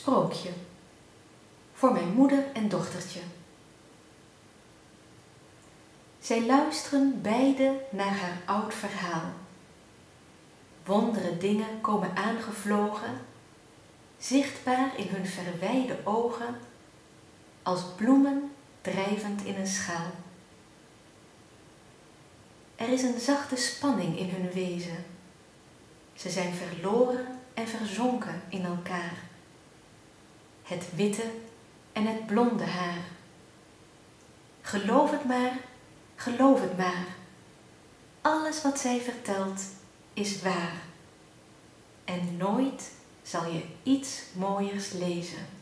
Sprookje. Voor mijn moeder en dochtertje. Zij luisteren beide naar haar oud verhaal. Wondere dingen komen aangevlogen, zichtbaar in hun verwijde ogen, als bloemen drijvend in een schaal. Er is een zachte spanning in hun wezen. Ze zijn verloren en verzonken in elkaar. Het witte en het blonde haar. Geloof het maar, geloof het maar. Alles wat zij vertelt is waar. En nooit zal je iets mooiers lezen.